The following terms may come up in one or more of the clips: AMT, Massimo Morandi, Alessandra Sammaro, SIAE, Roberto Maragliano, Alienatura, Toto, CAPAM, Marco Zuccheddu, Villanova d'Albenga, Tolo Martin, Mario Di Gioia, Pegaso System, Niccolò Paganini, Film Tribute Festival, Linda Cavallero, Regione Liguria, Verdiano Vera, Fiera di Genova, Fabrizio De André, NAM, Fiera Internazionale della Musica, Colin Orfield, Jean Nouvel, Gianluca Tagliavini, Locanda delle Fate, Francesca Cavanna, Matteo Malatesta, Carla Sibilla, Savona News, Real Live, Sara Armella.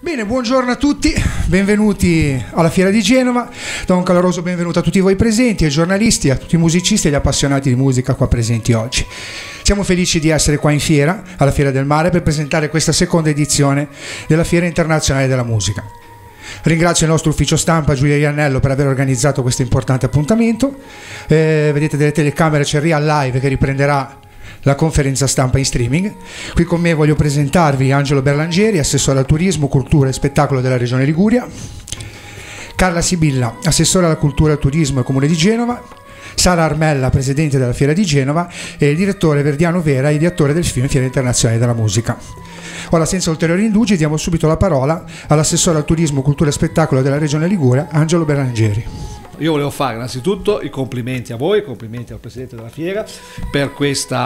Bene, buongiorno a tutti, benvenuti alla Fiera di Genova, do un caloroso benvenuto a tutti voi presenti, ai giornalisti, a tutti i musicisti e agli appassionati di musica qua presenti oggi. Siamo felici di essere qua in fiera, alla Fiera del Mare, per presentare questa seconda edizione della Fiera Internazionale della Musica. Ringrazio il nostro ufficio stampa Giulia Iannello per aver organizzato questo importante appuntamento. Vedete delle telecamere, c'è Real Live che riprenderà la conferenza stampa in streaming. Qui con me voglio presentarvi Angelo Berlangieri, assessore al turismo, cultura e spettacolo della Regione Liguria, Carla Sibilla, assessore alla cultura, al turismo e Comune di Genova, Sara Armella, presidente della Fiera di Genova, e il direttore Verdiano Vera, ideatore del film Fiera Internazionale della Musica. Ora, senza ulteriori indugi, diamo subito la parola all'assessore al turismo, cultura e spettacolo della Regione Liguria, Angelo Berlangieri. Io volevo fare innanzitutto i complimenti a voi, complimenti al Presidente della Fiera per questa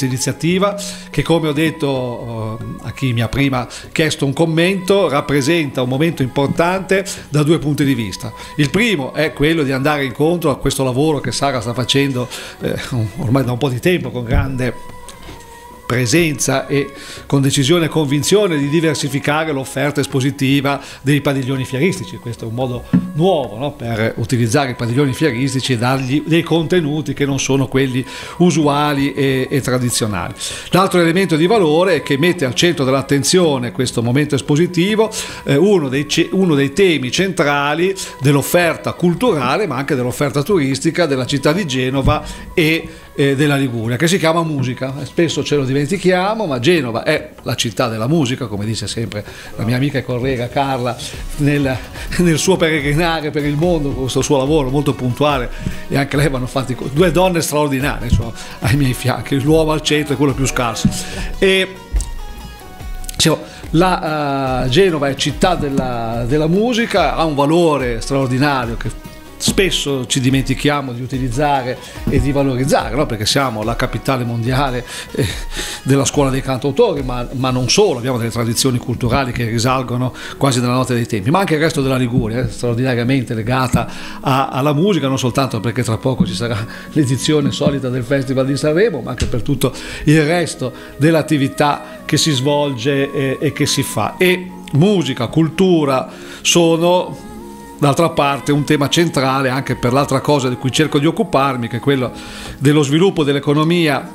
iniziativa che, come ho detto a chi mi ha prima chiesto un commento, rappresenta un momento importante da due punti di vista. Il primo è quello di andare incontro a questo lavoro che Sara sta facendo ormai da un po' di tempo con grande presenza e con decisione e convinzione di diversificare l'offerta espositiva dei padiglioni fieristici. Questo è un modo nuovo, no? Per utilizzare i padiglioni fieristici e dargli dei contenuti che non sono quelli usuali e tradizionali. L'altro elemento di valore è che mette al centro dell'attenzione questo momento espositivo uno dei temi centrali dell'offerta culturale ma anche dell'offerta turistica della città di Genova e della Liguria, che si chiama musica. Spesso ce lo dimentichiamo, ma Genova è la città della musica, come dice sempre la mia amica e collega Carla nel suo peregrinare per il mondo, con questo suo lavoro molto puntuale, e anche lei vanno fatti due donne straordinarie, insomma, ai miei fianchi, l'uomo al centro è quello più scarso. E diciamo, Genova è città della musica, ha un valore straordinario che spesso ci dimentichiamo di utilizzare e di valorizzare, no? Perché siamo la capitale mondiale della scuola dei cantautori, ma non solo, abbiamo delle tradizioni culturali che risalgono quasi dalla notte dei tempi, ma anche il resto della Liguria è straordinariamente legata alla musica, non soltanto perché tra poco ci sarà l'edizione solita del Festival di Sanremo, ma anche per tutto il resto dell'attività che si svolge e che si fa. E musica, cultura sono, d'altra parte, un tema centrale anche per l'altra cosa di cui cerco di occuparmi, che è quello dello sviluppo dell'economia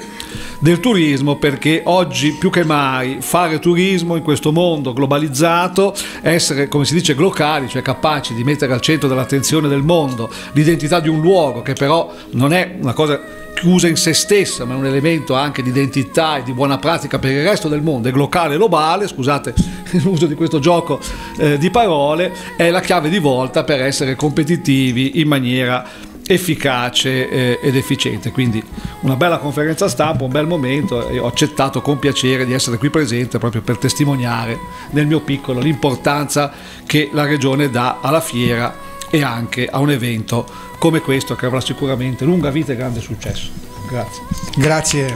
del turismo, perché oggi più che mai fare turismo in questo mondo globalizzato, essere, come si dice, locali, cioè capaci di mettere al centro dell'attenzione del mondo l'identità di un luogo, che però non è una cosa chiusa in se stessa, ma è un elemento anche di identità e di buona pratica per il resto del mondo, è locale e globale, scusate l'uso di questo gioco di parole, è la chiave di volta per essere competitivi in maniera efficace ed efficiente. Quindi una bella conferenza stampa, un bel momento, e ho accettato con piacere di essere qui presente proprio per testimoniare nel mio piccolo l'importanza che la Regione dà alla fiera e anche a un evento come questo che avrà sicuramente lunga vita e grande successo. Grazie. Grazie.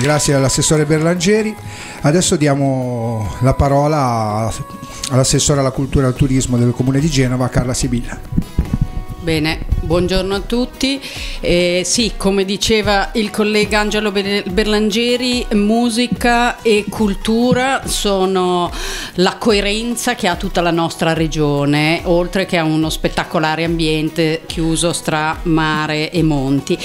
Grazie all'assessore Berlangieri. Adesso diamo la parola all'assessore alla cultura e al turismo del Comune di Genova, Carla Sibilla. Bene, buongiorno a tutti. Sì, come diceva il collega Angelo Berlangieri, musica e cultura sono la coerenza che ha tutta la nostra regione, oltre che a uno spettacolare ambiente chiuso tra mare e monti.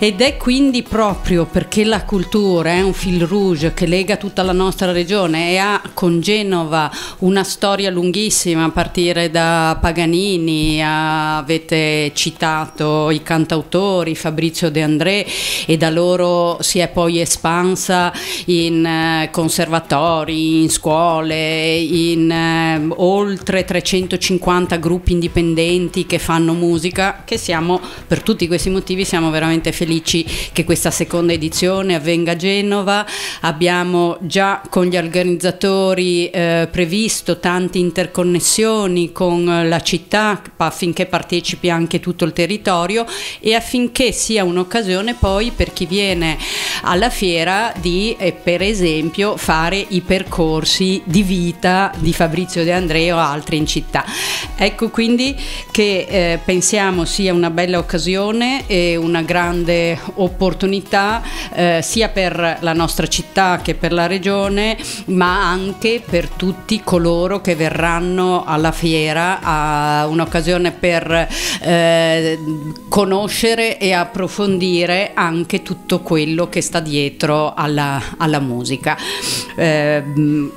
Ed è quindi proprio perché la cultura è un fil rouge che lega tutta la nostra regione e ha con Genova una storia lunghissima, a partire da Paganini, avete citato i cantautori, Fabrizio De André, e da loro si è poi espansa in conservatori, in scuole, in oltre 350 gruppi indipendenti che fanno musica, che siamo, per tutti questi motivi, siamo veramente felici che questa seconda edizione avvenga a Genova. Abbiamo già con gli organizzatori previsto tante interconnessioni con la città affinché partecipi anche tutto il territorio e affinché sia un'occasione poi per chi viene alla fiera di per esempio fare i percorsi di vita di Fabrizio De André o altri in città. Ecco quindi che pensiamo sia una bella occasione e una grande grande opportunità sia per la nostra città che per la regione, ma anche per tutti coloro che verranno alla fiera, a un'occasione per conoscere e approfondire anche tutto quello che sta dietro alla musica. A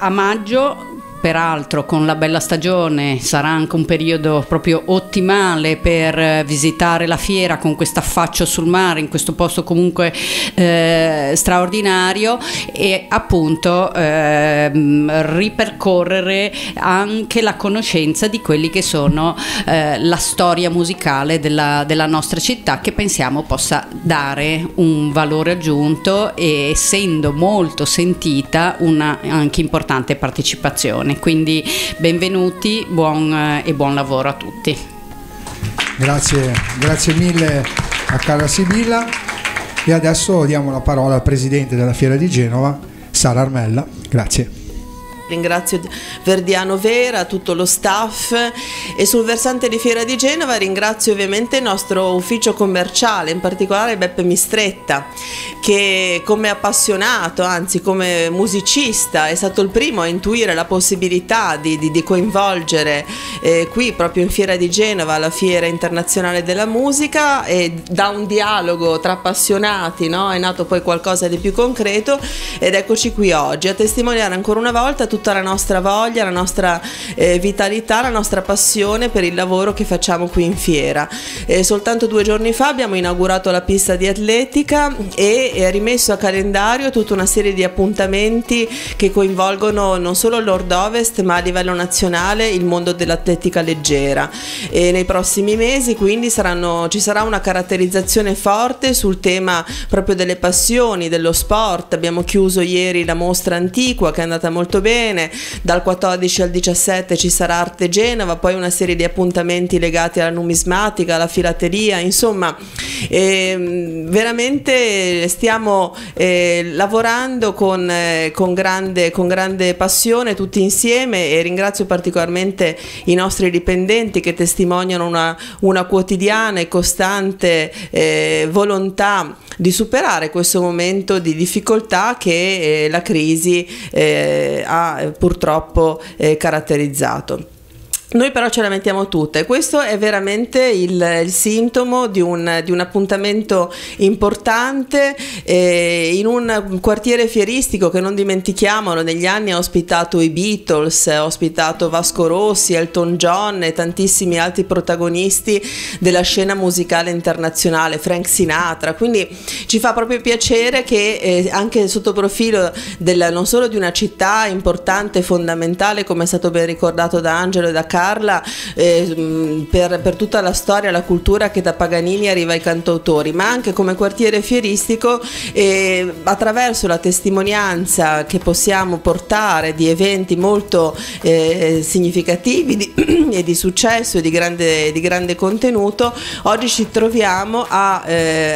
maggio, peraltro, con la bella stagione, sarà anche un periodo proprio ottimale per visitare la fiera con questo affaccio sul mare, in questo posto comunque straordinario, e appunto ripercorrere anche la conoscenza di quelli che sono la storia musicale della nostra città, che pensiamo possa dare un valore aggiunto, e essendo molto sentita una anche importante partecipazione. Quindi benvenuti, buon lavoro a tutti. Grazie mille a Carla Sibilla, e adesso diamo la parola al presidente della Fiera di Genova, Sara Armella. Grazie. Ringrazio Verdiano Vera, tutto lo staff, e sul versante di Fiera di Genova ringrazio ovviamente il nostro ufficio commerciale, in particolare Beppe Mistretta, che come appassionato, anzi come musicista, è stato il primo a intuire la possibilità di coinvolgere qui proprio in Fiera di Genova la Fiera Internazionale della Musica, e da un dialogo tra appassionati, no, è nato poi qualcosa di più concreto, ed eccoci qui oggi a testimoniare ancora una volta tutta la nostra voglia, la nostra vitalità, la nostra passione per il lavoro che facciamo qui in fiera. Soltanto 2 giorni fa abbiamo inaugurato la pista di atletica e ha rimesso a calendario tutta una serie di appuntamenti che coinvolgono non solo il Nord Ovest, ma a livello nazionale il mondo dell'atletica leggera. E nei prossimi mesi quindi ci sarà una caratterizzazione forte sul tema proprio delle passioni, dello sport. Abbiamo chiuso ieri la mostra antiqua, che è andata molto bene, dal 14 al 17 ci sarà Arte Genova, poi una serie di appuntamenti legati alla numismatica, alla filateria, insomma veramente stiamo lavorando con grande passione tutti insieme, e ringrazio particolarmente i nostri dipendenti che testimoniano una quotidiana e costante volontà di superare questo momento di difficoltà che la crisi ha purtroppo caratterizzato. Noi però ce la mettiamo tutta, e questo è veramente il sintomo di un appuntamento importante in un quartiere fieristico che, non dimentichiamolo, negli anni ha ospitato i Beatles, ha ospitato Vasco Rossi, Elton John e tantissimi altri protagonisti della scena musicale internazionale, Frank Sinatra. Quindi ci fa proprio piacere che anche sotto profilo non solo di una città importante e fondamentale, come è stato ben ricordato da Angelo e da Carla, per tutta la storia e la cultura che da Paganini arriva ai cantautori, ma anche come quartiere fieristico, attraverso la testimonianza che possiamo portare di eventi molto significativi e di successo e di grande contenuto, oggi ci troviamo a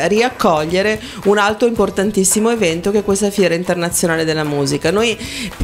riaccogliere un altro importantissimo evento che è questa Fiera Internazionale della Musica. Noi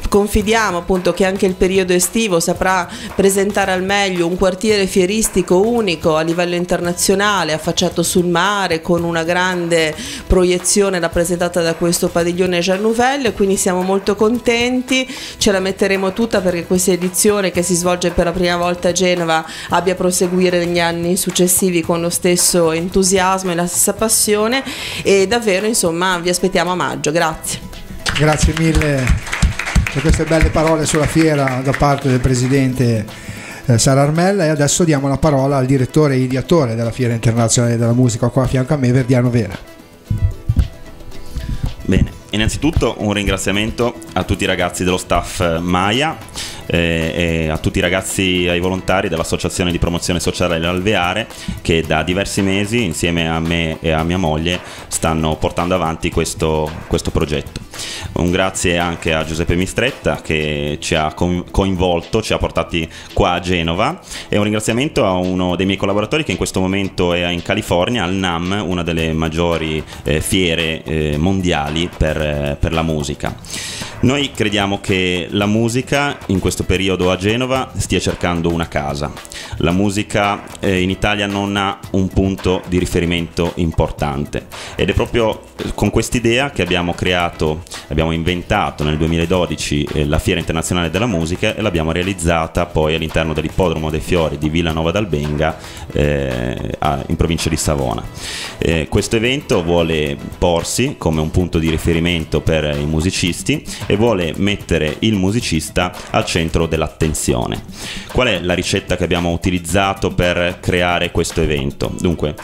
confidiamo appunto che anche il periodo estivo saprà presentare al meglio un quartiere fieristico unico a livello internazionale, affacciato sul mare, con una grande proiezione rappresentata da questo padiglione Jean Nouvel. Quindi siamo molto contenti, ce la metteremo tutta perché questa edizione, che si svolge per la prima volta a Genova, abbia a proseguire negli anni successivi con lo stesso entusiasmo e la stessa passione, e davvero insomma vi aspettiamo a maggio. Grazie mille per queste belle parole sulla fiera da parte del presidente Sara Armella, e adesso diamo la parola al direttore e ideatore della Fiera Internazionale della Musica, qua a fianco a me, Verdiano Vera. Bene, innanzitutto un ringraziamento a tutti i ragazzi dello staff Maia, e a tutti i ragazzi, ai volontari dell'Associazione di Promozione Sociale dell'Alveare, che da diversi mesi insieme a me e a mia moglie stanno portando avanti questo progetto. Un grazie anche a Giuseppe Mistretta che ci ha coinvolto, ci ha portati qua a Genova, e un ringraziamento a uno dei miei collaboratori che in questo momento è in California, al NAM, una delle maggiori fiere mondiali per la musica. Noi crediamo che la musica in questo periodo a Genova stia cercando una casa. La musica in Italia non ha un punto di riferimento importante, ed è proprio con quest'idea che abbiamo inventato nel 2012 la Fiera Internazionale della Musica, e l'abbiamo realizzata poi all'interno dell'Ippodromo dei Fiori di Villanova d'Albenga, in provincia di Savona. Questo evento vuole porsi come un punto di riferimento per i musicisti e vuole mettere il musicista al centro dell'attenzione. Qual è la ricetta che abbiamo utilizzato per creare questo evento? Dunque,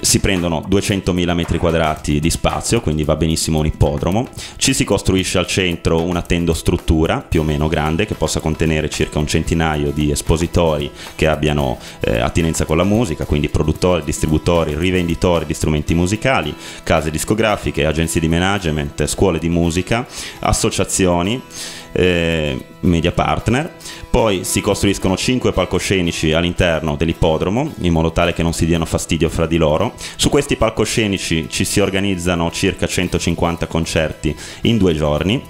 si prendono 200.000 metri quadrati di spazio, quindi va benissimo un ippodromo, ci si costruisce al centro una tendostruttura più o meno grande che possa contenere circa 100 di espositori che abbiano attinenza con la musica, quindi produttori, distributori, rivenditori di strumenti musicali, case discografiche, agenzie di management, scuole di musica, associazioni, media partner. Poi si costruiscono 5 palcoscenici all'interno dell'ippodromo in modo tale che non si diano fastidio fra di loro. Su questi palcoscenici ci si organizzano circa 150 concerti in 2 giorni.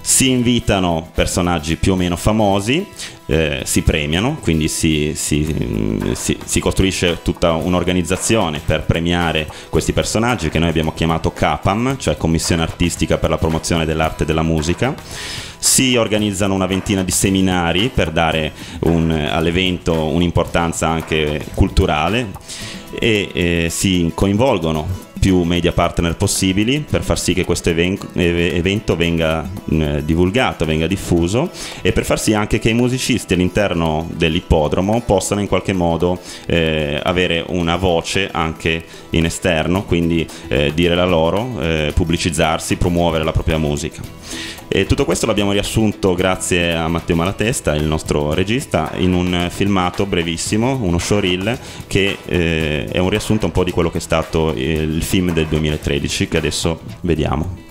Si invitano personaggi più o meno famosi, si premiano, quindi si costruisce tutta un'organizzazione per premiare questi personaggi che noi abbiamo chiamato CAPAM, cioè Commissione Artistica per la Promozione dell'Arte e della Musica. Si organizzano una ventina di seminari per dare all'evento un'importanza anche culturale, e si coinvolgono più media partner possibili per far sì che questo evento venga divulgato, venga diffuso, e per far sì anche che i musicisti all'interno dell'ippodromo possano in qualche modo avere una voce anche in esterno, quindi dire la loro, pubblicizzarsi, promuovere la propria musica. E tutto questo l'abbiamo riassunto, grazie a Matteo Malatesta, il nostro regista, in un filmato brevissimo, uno showreel, che è un riassunto un po' di quello che è stato il film del 2013 che adesso vediamo.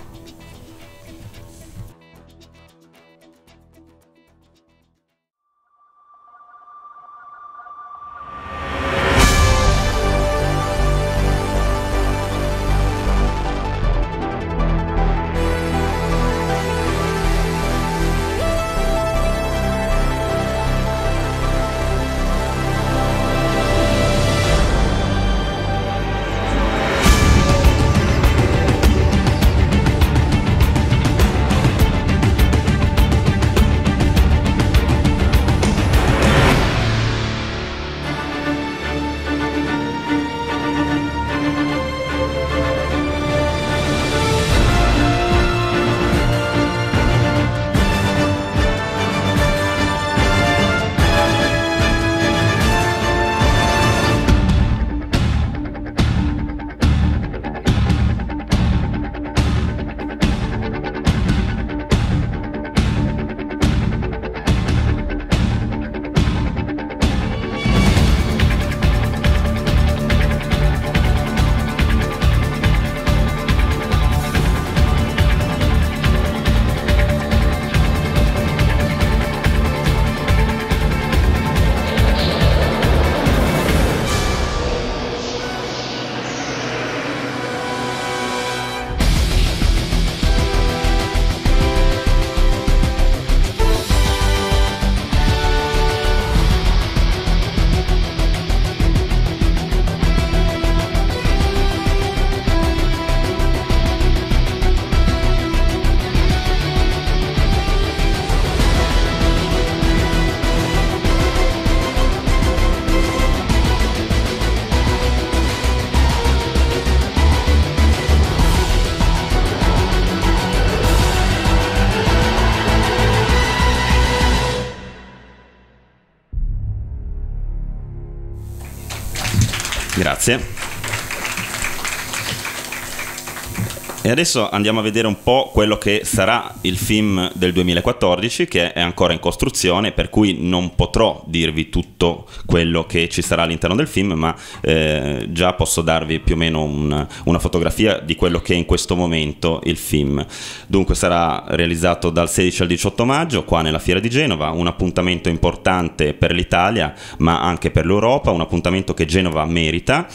Grazie. E adesso andiamo a vedere un po' quello che sarà il film del 2014, che è ancora in costruzione, per cui non potrò dirvi tutto quello che ci sarà all'interno del film, ma già posso darvi più o meno una fotografia di quello che è in questo momento il film. Dunque sarà realizzato dal 16 al 18 maggio qua nella Fiera di Genova, un appuntamento importante per l'Italia ma anche per l'Europa, un appuntamento che Genova merita.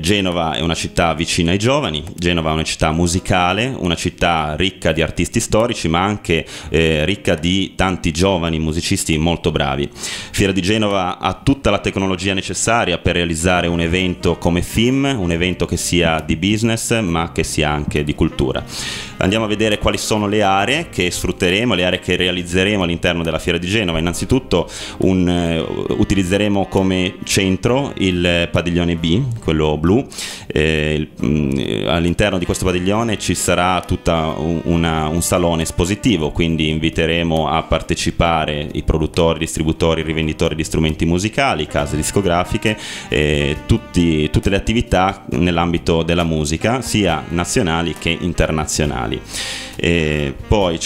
Genova è una città vicina ai giovani, Genova è una città musicale, una città ricca di artisti storici ma anche ricca di tanti giovani musicisti molto bravi. Fiera di Genova ha tutta la tecnologia necessaria per realizzare un evento come film, un evento che sia di business ma che sia anche di cultura. Andiamo a vedere quali sono le aree che sfrutteremo, le aree che realizzeremo all'interno della Fiera di Genova. Innanzitutto utilizzeremo come centro il padiglione B, quello blu. All'interno di questo padiglione ci sarà tutta un salone espositivo, quindi inviteremo a partecipare i produttori, distributori, rivenditori di strumenti musicali, case discografiche, tutte le attività nell'ambito della musica, sia nazionali che internazionali. Poi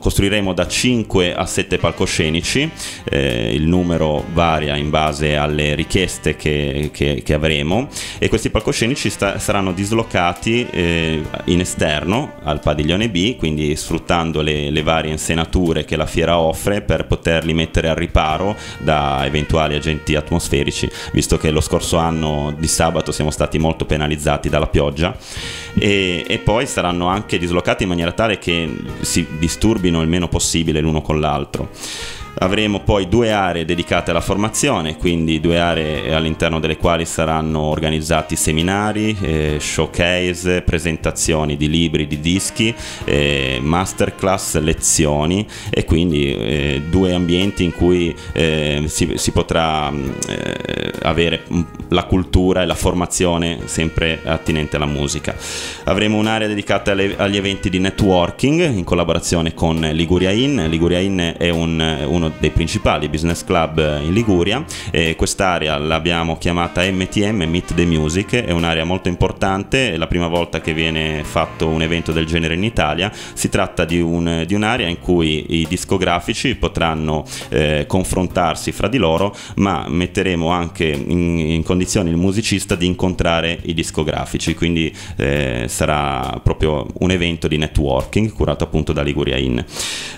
costruiremo da 5 a 7 palcoscenici, il numero varia in base alle richieste che avremo, e questi palcoscenici saranno dislocati in esterno al padiglione B, quindi sfruttando le varie insenature che la fiera offre per poterli mettere al riparo da eventuali agenti atmosferici, visto che lo scorso anno di sabato siamo stati molto penalizzati dalla pioggia, e poi saranno anche dislocati in maniera tale che si disturbino il meno possibile l'uno con l'altro. Avremo poi 2 aree dedicate alla formazione, quindi 2 aree all'interno delle quali saranno organizzati seminari, showcase, presentazioni di libri, di dischi, masterclass, lezioni, e quindi 2 ambienti in cui si potrà avere la cultura e la formazione sempre attinente alla musica. Avremo un'area dedicata agli eventi di networking in collaborazione con Liguria In. Liguria In è uno dei principali business club in Liguria, e quest'area l'abbiamo chiamata MTM, Meet the Music. È un'area molto importante, è la prima volta che viene fatto un evento del genere in Italia. Si tratta di un'area in cui i discografici potranno confrontarsi fra di loro, ma metteremo anche in condizione il musicista di incontrare i discografici, quindi sarà proprio un evento di networking curato appunto da Liguria In.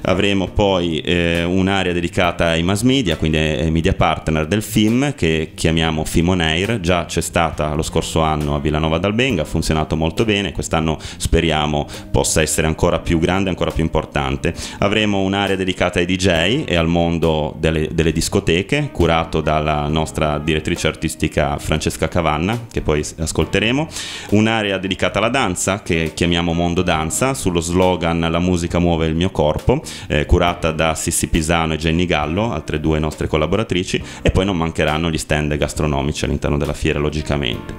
Avremo poi un'area dedicata ai mass media, quindi ai media partner del film, che chiamiamo Film On Air. Già c'è stata lo scorso anno a Villanova d'Albenga, ha funzionato molto bene, quest'anno speriamo possa essere ancora più grande, ancora più importante. Avremo un'area dedicata ai DJ e al mondo delle discoteche, curato dalla nostra direttrice artistica Francesca Cavanna, che poi ascolteremo. Un'area dedicata alla danza, che chiamiamo Mondo Danza, sullo slogan "La musica muove il mio corpo", curata da Sissi Pisano e Jenny Gallo, altre 2 nostre collaboratrici, e poi non mancheranno gli stand gastronomici all'interno della fiera, logicamente.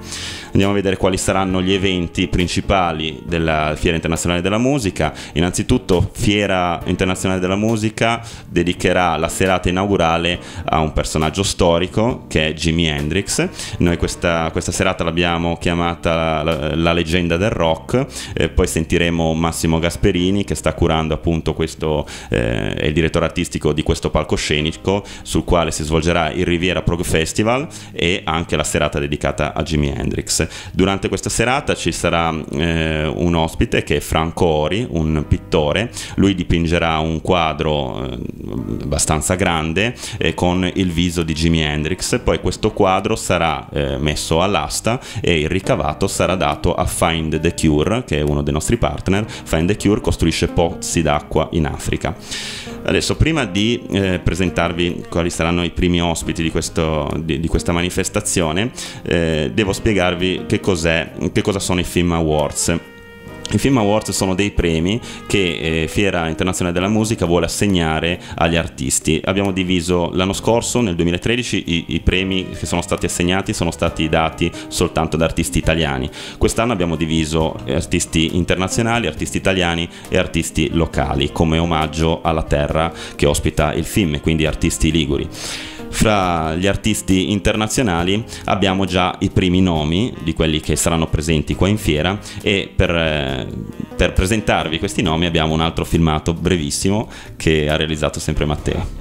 Andiamo a vedere quali saranno gli eventi principali della Fiera Internazionale della Musica. Innanzitutto Fiera Internazionale della Musica dedicherà la serata inaugurale a un personaggio storico che è Jimi Hendrix. Noi questa serata l'abbiamo chiamata la leggenda del rock, poi sentiremo Massimo Gasperini, che sta curando appunto questo, è il direttore artistico di questo palcoscenico sul quale si svolgerà il Riviera Prog Festival e anche la serata dedicata a Jimi Hendrix. Durante questa serata ci sarà un ospite che è Franco Ori, un pittore. Lui dipingerà un quadro abbastanza grande con il viso di Jimi Hendrix, poi questo quadro sarà messo all'asta e il ricavato sarà dato a Find the Cure, che è uno dei nostri partner. Find the Cure costruisce pozzi d'acqua in Africa. Adesso, prima di presentarvi quali saranno i primi ospiti di questa manifestazione, devo spiegarvi che cosa sono i Film Awards. I Film Awards sono dei premi che Fiera Internazionale della Musica vuole assegnare agli artisti. Abbiamo diviso l'anno scorso, nel 2013, i premi che sono stati assegnati sono stati dati soltanto da artisti italiani. Quest'anno abbiamo diviso artisti internazionali, artisti italiani e artisti locali, come omaggio alla terra che ospita il film, quindi artisti liguri. Fra gli artisti internazionali abbiamo già i primi nomi di quelli che saranno presenti qua in fiera, e per presentarvi questi nomi abbiamo un altro filmato brevissimo che ha realizzato sempre Matteo.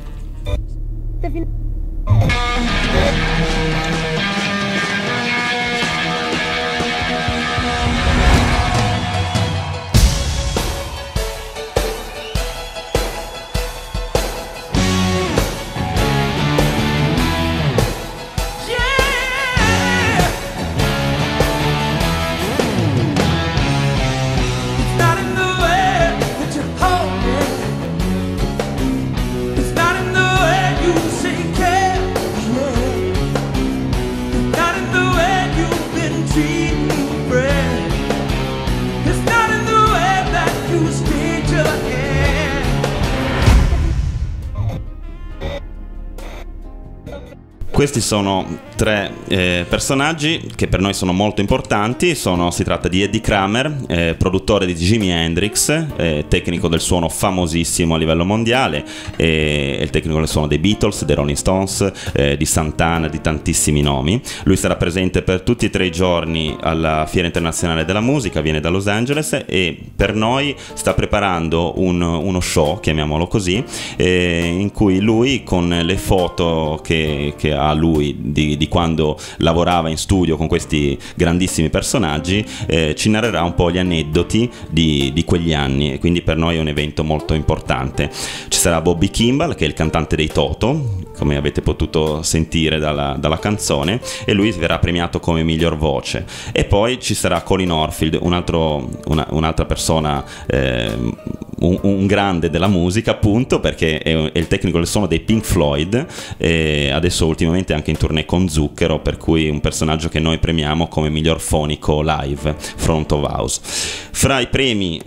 Questi sono tre personaggi che per noi sono molto importanti. Si tratta di Eddie Kramer, produttore di Jimi Hendrix, tecnico del suono famosissimo a livello mondiale, è il tecnico del suono dei Beatles, dei Rolling Stones, di Santana, di tantissimi nomi. Lui sarà presente per tutti e tre i giorni alla Fiera Internazionale della Musica, viene da Los Angeles e per noi sta preparando uno show, chiamiamolo così, in cui lui, con le foto che ha lui di quando lavorava in studio con questi grandissimi personaggi, ci narrerà un po' gli aneddoti di quegli anni, e quindi per noi è un evento molto importante. Ci sarà Bobby Kimball, che è il cantante dei Toto, come avete potuto sentire dalla canzone, e lui verrà premiato come miglior voce. E poi ci sarà Colin Orfield, un'altra persona, un grande della musica, appunto, perché è il tecnico del suono dei Pink Floyd, e adesso ultimamente anche in tournée con Zucchero, per cui un personaggio che noi premiamo come miglior fonico live, front of house. Fra i premi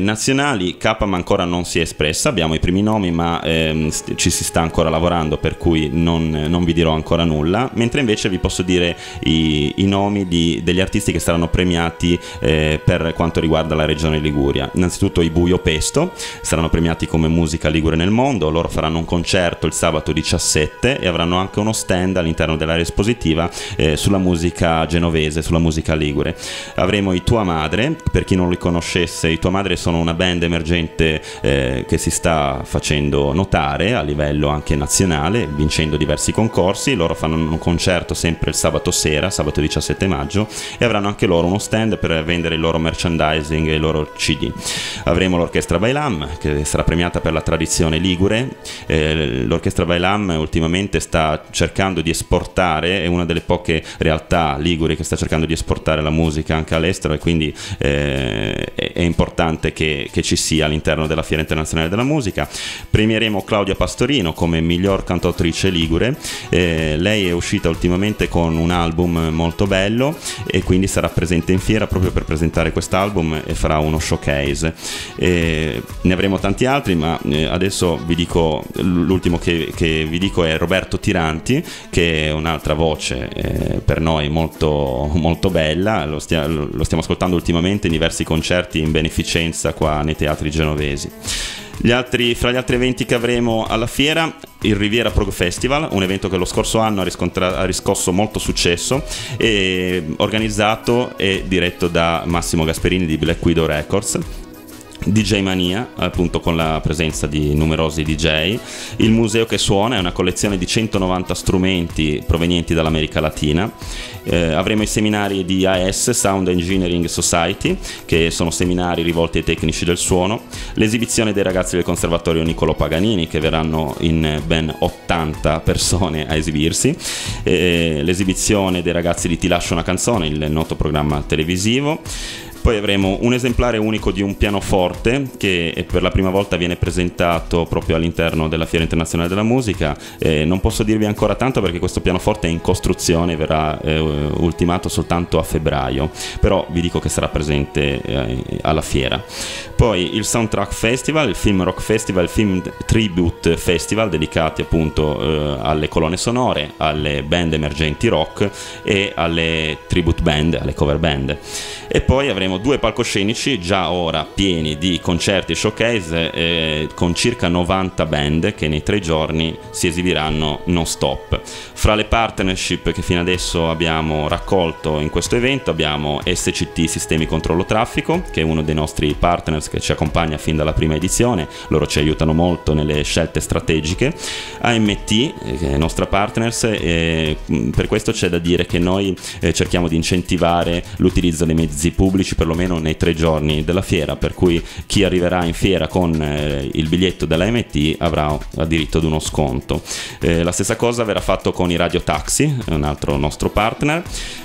nazionali, CAPAM ancora non si è espressa, abbiamo i primi nomi ma ci si sta ancora lavorando, per cui non vi dirò ancora nulla, mentre invece vi posso dire i nomi degli artisti che saranno premiati per quanto riguarda la regione Liguria. Innanzitutto i Buio Pesto saranno premiati come musica ligure nel mondo. Loro faranno un concerto il sabato 17 e avranno anche uno stand all'interno dell'area espositiva sulla musica genovese, sulla musica ligure. Avremo i Tua Madre, per chi non li conoscesse. I Tua Madre sono una band emergente che si sta facendo notare a livello anche nazionale, vincendo diversi concorsi. Loro fanno un concerto sempre il sabato sera, sabato 17 maggio, e avranno anche loro uno stand per vendere il loro merchandising e i loro CD. Avremo l'orchestra Bailam, che sarà premiata per la tradizione ligure. L'orchestra Bailam ultimamente sta cercando di esportare, è una delle poche realtà liguri che sta cercando di esportare la musica anche all'estero, e quindi è importante che ci sia all'interno della Fiera Internazionale della Musica. Premieremo Claudia Pastorino come miglior cantautrice ligure. Lei è uscita ultimamente con un album molto bello e quindi sarà presente in fiera proprio per presentare quest'album e farà uno showcase. Ne avremo tanti altri, ma adesso vi dico l'ultimo che vi dico è Roberto Tiranti, che è un'altra voce per noi molto, molto bella. Lo stiamo ascoltando ultimamente in diversi concerti in beneficenza qua nei teatri genovesi. Fra gli altri eventi che avremo alla fiera, il Riviera Prog Festival, un evento che lo scorso anno ha riscosso molto successo, organizzato e diretto da Massimo Gasperini di Black Widow Records. DJ Mania, appunto, con la presenza di numerosi DJ. Il Museo che Suona è una collezione di 190 strumenti provenienti dall'America Latina. Avremo i seminari di AS, Sound Engineering Society, che sono seminari rivolti ai tecnici del suono. L'esibizione dei ragazzi del conservatorio Niccolò Paganini, che verranno in ben 80 persone a esibirsi. L'esibizione dei ragazzi di Ti lascio una canzone, il noto programma televisivo. Poi avremo un esemplare unico di un pianoforte che per la prima volta viene presentato proprio all'interno della Fiera Internazionale della Musica. Non posso dirvi ancora tanto perché questo pianoforte è in costruzione, verrà ultimato soltanto a febbraio, però vi dico che sarà presente alla fiera. Poi il Soundtrack Festival, il Film Rock Festival, il Film Tribute Festival, dedicati appunto alle colonne sonore, alle band emergenti rock e alle tribute band, alle cover band. E poi avremo avremo due palcoscenici già ora pieni di concerti e showcase con circa 90 band che nei 3 giorni si esibiranno non stop. Fra le partnership che fino adesso abbiamo raccolto in questo evento abbiamo SCT Sistemi Controllo Traffico, che è uno dei nostri partners che ci accompagna fin dalla prima edizione. Loro ci aiutano molto nelle scelte strategiche. AMT, che è nostra partners, e per questo c'è da dire che noi cerchiamo di incentivare l'utilizzo dei mezzi pubblici perlomeno nei 3 giorni della fiera, per cui chi arriverà in fiera con il biglietto dell'AMT avrà diritto ad uno sconto. La stessa cosa verrà fatto con i Radio Taxi, un altro nostro partner.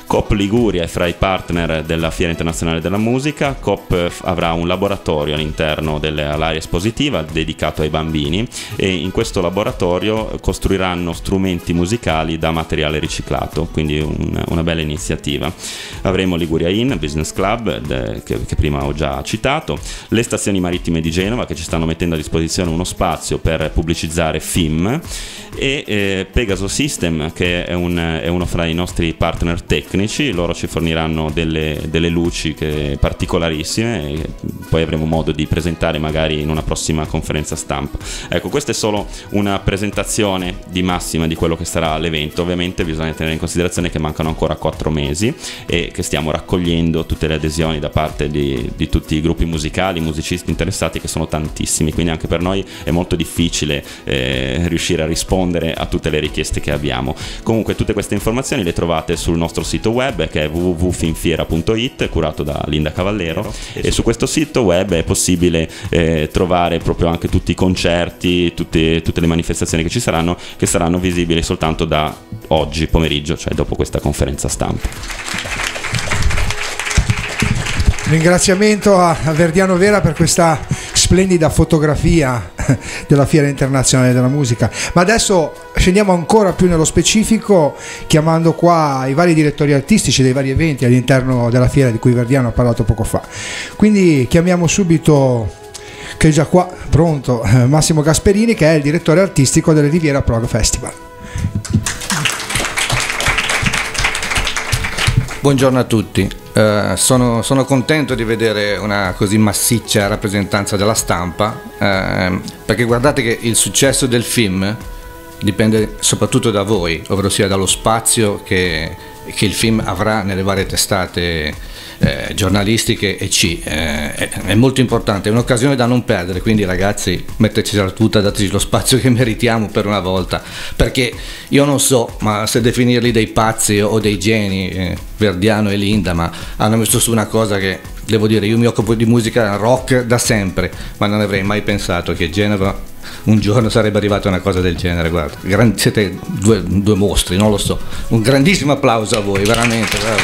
Coop Liguria è fra i partner della Fiera Internazionale della Musica. Coop avrà un laboratorio all'interno dell'area espositiva dedicato ai bambini, e in questo laboratorio costruiranno strumenti musicali da materiale riciclato, quindi una bella iniziativa. Avremo Liguria In, Business Club che prima ho già citato, le stazioni marittime di Genova che ci stanno mettendo a disposizione uno spazio per pubblicizzare film, e Pegaso System, che è uno fra i nostri partner tech. Loro ci forniranno delle luci particolarissime, e poi avremo modo di presentare magari in una prossima conferenza stampa. Ecco, questa è solo una presentazione di massima di quello che sarà l'evento. Ovviamente bisogna tenere in considerazione che mancano ancora 4 mesi e che stiamo raccogliendo tutte le adesioni da parte di tutti i gruppi musicali, musicisti interessati, che sono tantissimi, quindi anche per noi è molto difficile riuscire a rispondere a tutte le richieste che abbiamo. Comunque tutte queste informazioni le trovate sul nostro sito web, che è www.finfiera.it, curato da Linda Cavallero, e su questo sito web è possibile trovare proprio anche tutti i concerti, tutte le manifestazioni che ci saranno, che saranno visibili soltanto da oggi pomeriggio, cioè dopo questa conferenza stampa. Ringraziamento a Verdiano Vera per questa splendida fotografia della Fiera Internazionale della Musica. Ma adesso scendiamo ancora più nello specifico, chiamando qua i vari direttori artistici dei vari eventi all'interno della fiera di cui Verdiano ha parlato poco fa. Quindi chiamiamo subito, che è già qua pronto, Massimo Gasperini, che è il direttore artistico della Riviera Prog Festival. Buongiorno a tutti, sono contento di vedere una così massiccia rappresentanza della stampa, perché guardate che il successo del film dipende soprattutto da voi, ovvero sia dallo spazio che il film avrà nelle varie testate giornalistiche e è molto importante, è un'occasione da non perdere, quindi ragazzi, metteteci la tuta, dateci lo spazio che meritiamo per una volta, perché io non so ma se definirli dei pazzi o dei geni, Verdiano e Linda, ma hanno messo su una cosa che devo dire, io mi occupo di musica rock da sempre, ma non avrei mai pensato che Genova un giorno sarebbe arrivata una cosa del genere. Guarda, siete due mostri, non lo so. Un grandissimo applauso a voi, veramente. Bravo.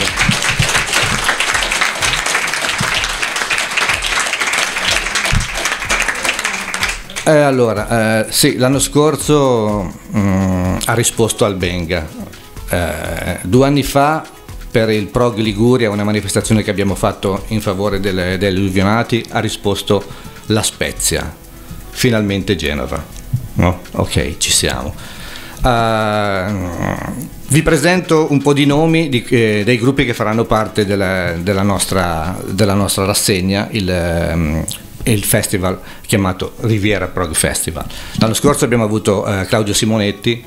Allora, sì, l'anno scorso ha risposto Albenga, 2 anni fa per il Prog Liguria, una manifestazione che abbiamo fatto in favore degli alluvionati, ha risposto La Spezia. Finalmente Genova, no? Ok, ci siamo. Vi presento un po' di nomi dei gruppi che faranno parte della nostra rassegna, il festival chiamato Riviera Prog Festival. L'anno scorso abbiamo avuto Claudio Simonetti,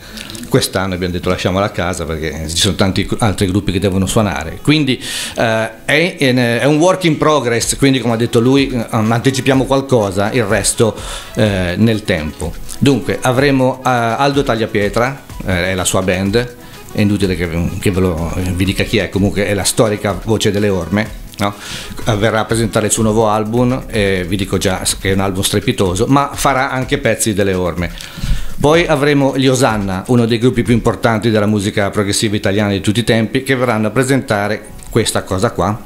quest'anno abbiamo detto lasciamola a casa perché ci sono tanti altri gruppi che devono suonare, quindi è un work in progress, quindi come ha detto lui anticipiamo qualcosa, il resto nel tempo. Dunque avremo Aldo Tagliapietra e la sua band, è inutile che vi dica chi è, comunque è la storica voce delle Orme, no? Verrà a presentare il suo nuovo album, vi dico già che è un album strepitoso, ma farà anche pezzi delle Orme. Poi avremo gli Osanna, uno dei gruppi più importanti della musica progressiva italiana di tutti i tempi, che verranno a presentare questa cosa qua,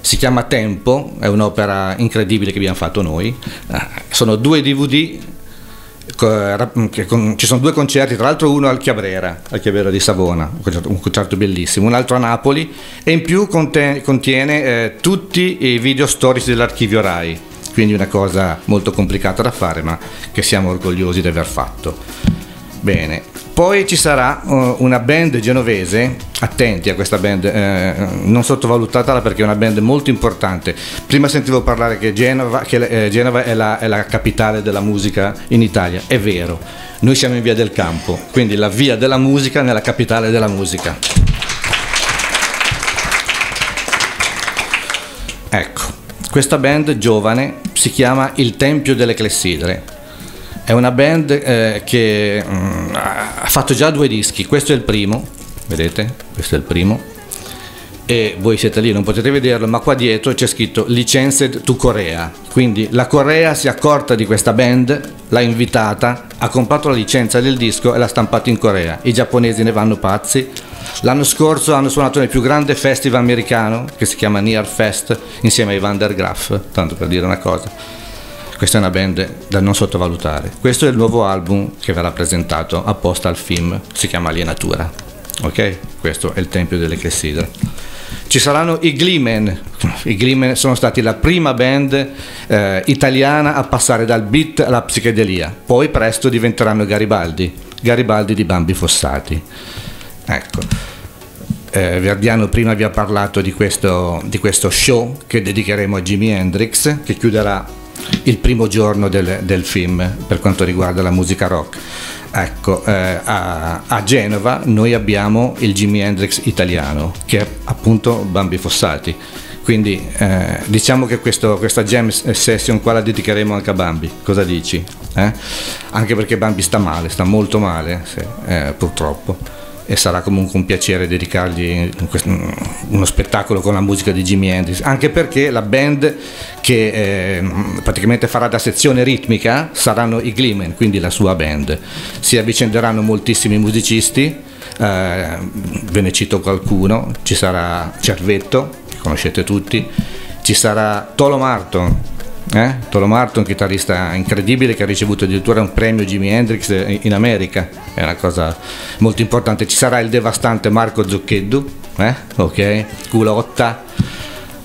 si chiama Tempo, è un'opera incredibile che abbiamo fatto noi, sono 2 DVD, ci sono 2 concerti, tra l'altro uno al Chiabrera di Savona, un concerto bellissimo, un altro a Napoli, e in più contiene tutti i video storici dell'archivio RAI, quindi una cosa molto complicata da fare ma che siamo orgogliosi di aver fatto. Bene, poi ci sarà una band genovese attenti a questa band, non sottovalutatela perché è una band molto importante. Prima sentivo parlare che Genova è la capitale della musica in Italia, è vero, noi siamo in Via del Campo, quindi la via della musica nella capitale della musica. Ecco, questa band giovane si chiama Il Tempio delle Clessidre. È una band che ha fatto già 2 dischi, questo è il primo, vedete? Questo è il primo, e voi siete lì, non potete vederlo, ma qua dietro c'è scritto Licensed to Korea, quindi la Corea si è accorta di questa band, l'ha invitata, ha comprato la licenza del disco e l'ha stampato in Corea. I giapponesi ne vanno pazzi. L'anno scorso hanno suonato nel più grande festival americano, che si chiama Near Fest, insieme ai Van der Graaf, tanto per dire una cosa. Questa è una band da non sottovalutare. Questo è il nuovo album che verrà presentato apposta al film, si chiama Alienatura. Ok? Questo è Il Tempio delle Clessidre. Ci saranno i Gleemen. I Gleemen sono stati la prima band italiana a passare dal beat alla psichedelia. Poi presto diventeranno Garibaldi. Garibaldi di Bambi Fossati. Ecco. Verdiano prima vi ha parlato di questo show che dedicheremo a Jimi Hendrix, che chiuderà il primo giorno del film per quanto riguarda la musica rock. Ecco, a Genova noi abbiamo il Jimi Hendrix italiano, che è appunto Bambi Fossati, quindi diciamo che questa jam session qua la dedicheremo anche a Bambi. Cosa dici? Anche perché Bambi sta male, sta molto male, sì, purtroppo, e sarà comunque un piacere dedicargli uno spettacolo con la musica di Jimi Hendrix, anche perché la band che praticamente farà da sezione ritmica saranno i Gleemen, quindi la sua band. Si avvicenderanno moltissimi musicisti, ve ne cito qualcuno, ci sarà Cervetto, che conoscete tutti, ci sarà Tolo Martin, Tolo Martin, un chitarrista incredibile che ha ricevuto addirittura un premio Jimi Hendrix in America, è una cosa molto importante. Ci sarà il devastante Marco Zuccheddu, ok, Culotta.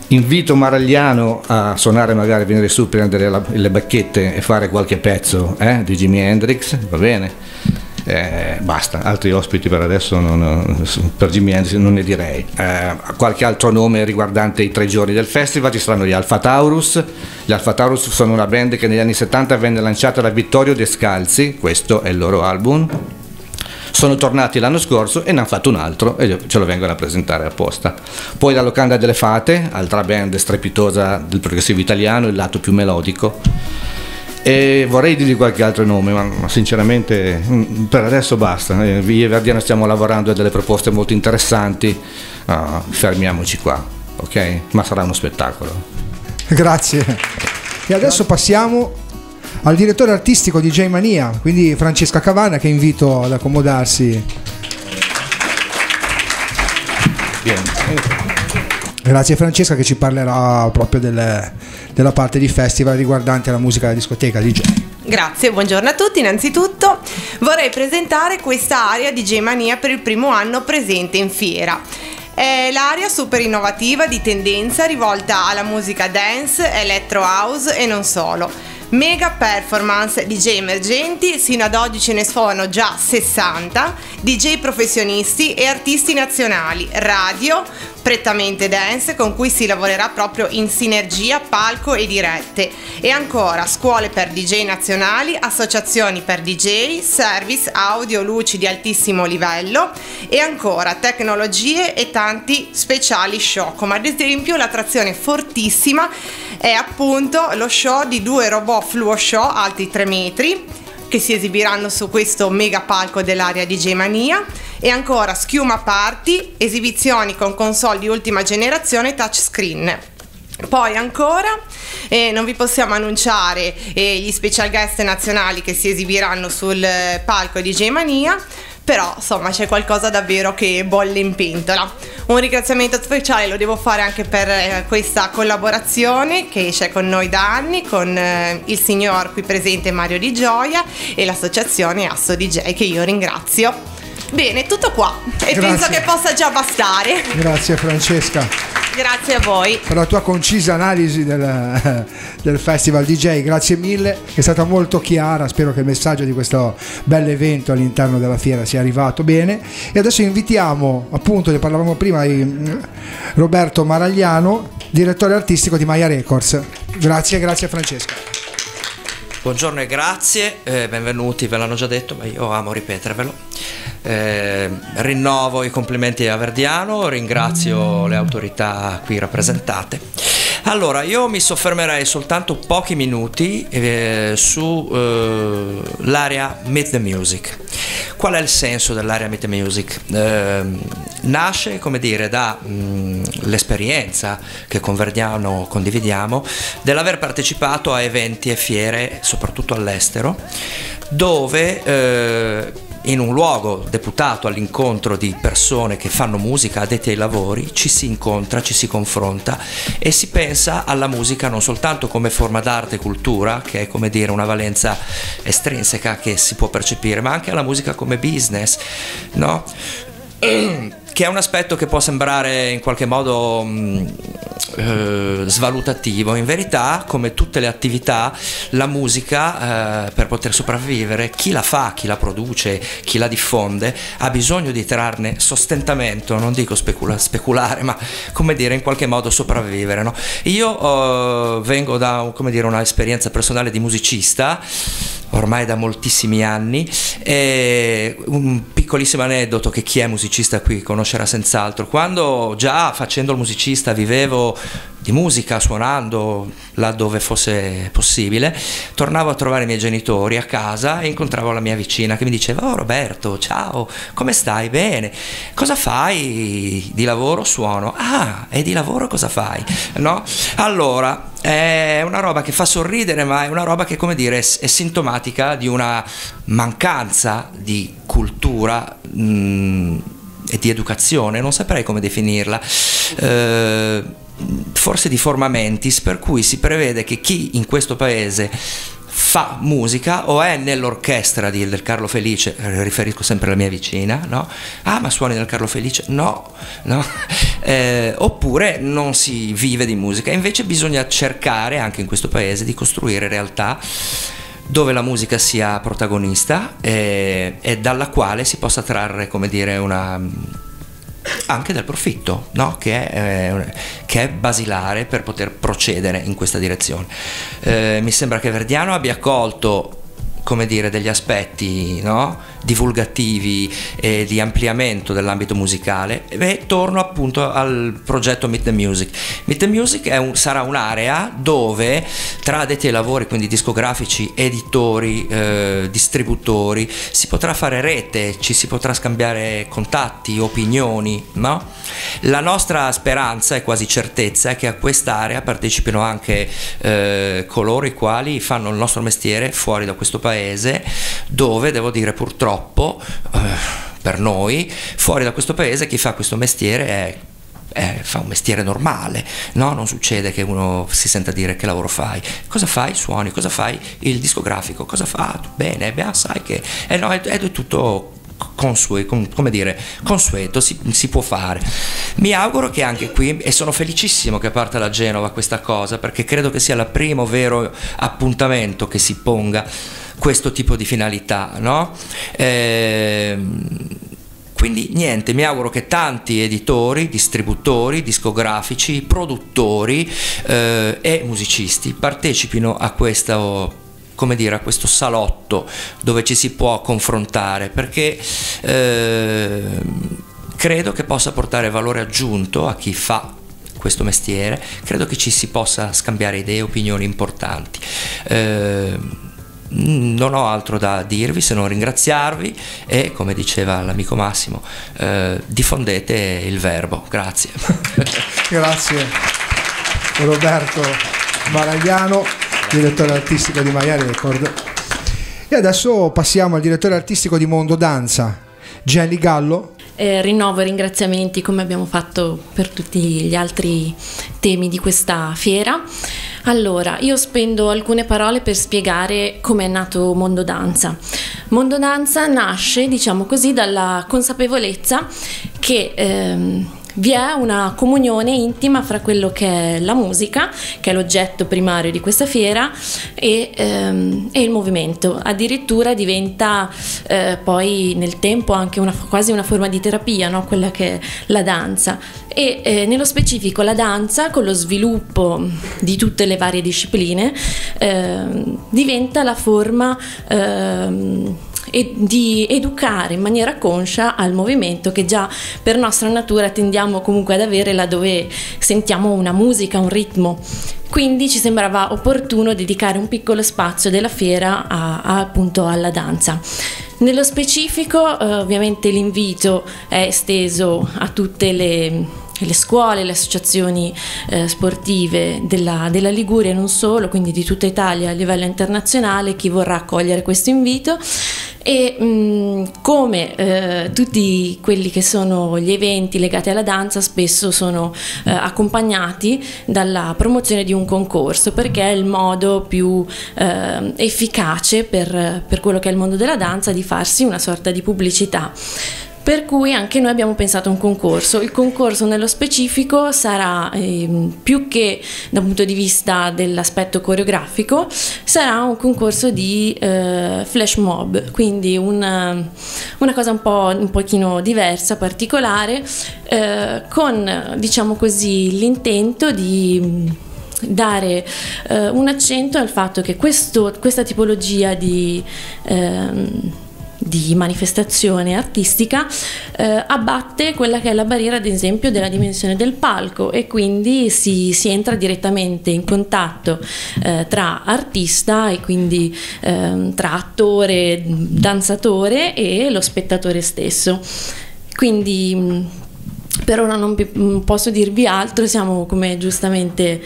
Invito Maragliano a suonare, magari venire su, prendere le bacchette e fare qualche pezzo di Jimi Hendrix, va bene? Basta, altri ospiti per adesso per Jimi Hendrix non ne direi. Qualche altro nome riguardante i 3 giorni del festival: ci saranno gli Alpha Taurus. Gli Alpha Taurus sono una band che negli anni 70 venne lanciata da Vittorio De Scalzi, questo è il loro album. Sono tornati l'anno scorso e ne hanno fatto un altro e ce lo vengono a presentare apposta. Poi la Locanda delle Fate, altra band strepitosa del progressivo italiano, il lato più melodico. E vorrei dirvi qualche altro nome, ma sinceramente per adesso basta. Io e Verdiano stiamo lavorando a delle proposte molto interessanti, fermiamoci qua, ok? Ma sarà uno spettacolo. Grazie. E adesso passiamo al direttore artistico di DJ Mania, quindi Francesca Cavanna, che invito ad accomodarsi. Bien. Grazie Francesca, che ci parlerà proprio della parte di festival riguardante la musica della discoteca DJ. Grazie, buongiorno a tutti. Innanzitutto vorrei presentare questa area DJ Mania per il primo anno presente in fiera. È l'area super innovativa di tendenza rivolta alla musica dance, electro house e non solo. Mega performance, DJ emergenti, sino ad oggi ce ne sono già 60, DJ professionisti e artisti nazionali, radio, prettamente dance con cui si lavorerà proprio in sinergia palco e dirette, e ancora scuole per DJ nazionali, associazioni per DJ, service audio luci di altissimo livello e ancora tecnologie e tanti speciali show, come ad esempio l'attrazione fortissima è appunto lo show di 2 robot fluo show alti 3 metri che si esibiranno su questo mega palco dell'area DJ Mania, e ancora schiuma party, esibizioni con console di ultima generazione touchscreen. Poi ancora non vi possiamo annunciare gli special guest nazionali che si esibiranno sul palco DJ Mania, però insomma c'è qualcosa davvero che bolle in pentola. Un ringraziamento speciale lo devo fare anche per questa collaborazione che c'è con noi da anni, con il signor qui presente Mario Di Gioia e l'associazione Asso DJ, che io ringrazio. Bene, tutto qua e grazie. Penso che possa già bastare. Grazie Francesca. Grazie a voi per la tua concisa analisi del Festival DJ, grazie mille, è stata molto chiara, spero che il messaggio di questo bel evento all'interno della fiera sia arrivato bene. E adesso invitiamo, appunto ne parlavamo prima, Roberto Maragliano, direttore artistico di Maya Records. Grazie, grazie Francesca. Buongiorno e grazie, benvenuti, ve l'hanno già detto, ma io amo ripetervelo. Rinnovo i complimenti a Verdiano, ringrazio le autorità qui rappresentate. Allora, io mi soffermerei soltanto pochi minuti sull'area Meet the Music. Qual è il senso dell'area Meet the Music? Nasce, come dire, dall'esperienza che con Verdiano condividiamo dell'aver partecipato a eventi e fiere, soprattutto all'estero, dove in un luogo deputato all'incontro di persone che fanno musica, addetti ai lavori, ci si incontra, ci si confronta e si pensa alla musica non soltanto come forma d'arte e cultura, che è come dire una valenza estrinseca che si può percepire, ma anche alla musica come business, no? Che è un aspetto che può sembrare in qualche modo svalutativo. In verità, come tutte le attività, la musica per poter sopravvivere, chi la fa, chi la produce, chi la diffonde ha bisogno di trarne sostentamento, non dico speculare, ma come dire in qualche modo sopravvivere, no? Io vengo da, come dire, una esperienza personale di musicista ormai da moltissimi anni, e un piccolissimo aneddoto che chi è musicista qui conoscerà senz'altro. Quando già facendo il musicista vivevo di musica, suonando laddove fosse possibile, tornavo a trovare i miei genitori a casa e incontravo la mia vicina che mi diceva: "Oh Roberto, ciao, come stai? Bene, cosa fai di lavoro?" "Suono." "Ah, e di lavoro cosa fai?" No? Allora, è una roba che fa sorridere, ma è una roba che, come dire, è sintomatica di una mancanza di cultura e di educazione, non saprei come definirla, forse di forma mentis, per cui si prevede che chi in questo paese fa musica o è nell'orchestra del Carlo Felice, riferisco sempre alla mia vicina, no? "Ah, ma suoni nel Carlo Felice?" "No, no." Oppure non si vive di musica. Invece bisogna cercare anche in questo paese di costruire realtà dove la musica sia protagonista e dalla quale si possa trarre, come dire, una... anche del profitto, no? Che è basilare per poter procedere in questa direzione. Mi sembra che Verdiano abbia colto, come dire, degli aspetti, no? divulgativi e di ampliamento dell'ambito musicale. E torno appunto al progetto Meet the Music. Meet the Music è sarà un'area dove tra addetti ai lavori, quindi discografici, editori, distributori, si potrà fare rete, ci si potrà scambiare contatti, opinioni, no? La nostra speranza e quasi certezza è che a quest'area partecipino anche coloro i quali fanno il nostro mestiere fuori da questo paese, dove, devo dire, purtroppo per noi, fuori da questo paese chi fa questo mestiere fa un mestiere normale, no? Non succede che uno si senta dire: "Che lavoro fai?" "Cosa fai?" "Suoni." "Cosa fai?" "Il discografico." "Cosa fa?" "Bene, beh, sai che..." No, è tutto consueto, si può fare. Mi auguro che anche qui, e sono felicissimo che parta da Genova questa cosa, perché credo che sia il primo vero appuntamento che si ponga questo tipo di finalità, no? Quindi niente, mi auguro che tanti editori, distributori, discografici, produttori e musicisti partecipino a questo, come dire, a questo salotto dove ci si può confrontare, perché credo che possa portare valore aggiunto a chi fa questo mestiere, credo che ci si possa scambiare idee e opinioni importanti. Non ho altro da dirvi se non ringraziarvi e, come diceva l'amico Massimo, diffondete il verbo. Grazie. Grazie Roberto Maragliano, direttore artistico di Maya Record. E adesso passiamo al direttore artistico di Mondo Danza, Gelli Gallo. Rinnovo i ringraziamenti, come abbiamo fatto per tutti gli altri temi di questa fiera. Allora, io spendo alcune parole per spiegare come è nato Mondo Danza. Mondo Danza nasce, diciamo così, dalla consapevolezza che vi è una comunione intima fra quello che è la musica, che è l'oggetto primario di questa fiera, e il movimento. Addirittura diventa poi nel tempo anche quasi una forma di terapia, no? Quella che è la danza. E nello specifico la danza, con lo sviluppo di tutte le varie discipline, diventa la forma e di educare in maniera conscia al movimento, che già per nostra natura tendiamo comunque ad avere laddove sentiamo una musica, un ritmo. Quindi ci sembrava opportuno dedicare un piccolo spazio della fiera appunto alla danza. Nello specifico ovviamente l'invito è esteso a tutte le scuole, le associazioni sportive della Liguria e non solo, quindi di tutta Italia a livello internazionale, chi vorrà accogliere questo invito. E come tutti quelli che sono gli eventi legati alla danza, spesso sono accompagnati dalla promozione di un concorso, perché è il modo più efficace per quello che è il mondo della danza di farsi una sorta di pubblicità. Per cui anche noi abbiamo pensato a un concorso. Il concorso nello specifico sarà, più che dal punto di vista dell'aspetto coreografico, sarà un concorso di flash mob, quindi una cosa un pochino diversa, particolare, con, diciamo così, l'intento di dare un accento al fatto che questa tipologia di manifestazione artistica abbatte quella che è la barriera, ad esempio, della dimensione del palco, e quindi si entra direttamente in contatto tra artista e quindi tra attore, danzatore e lo spettatore stesso. Quindi per ora non posso dirvi altro, siamo, come giustamente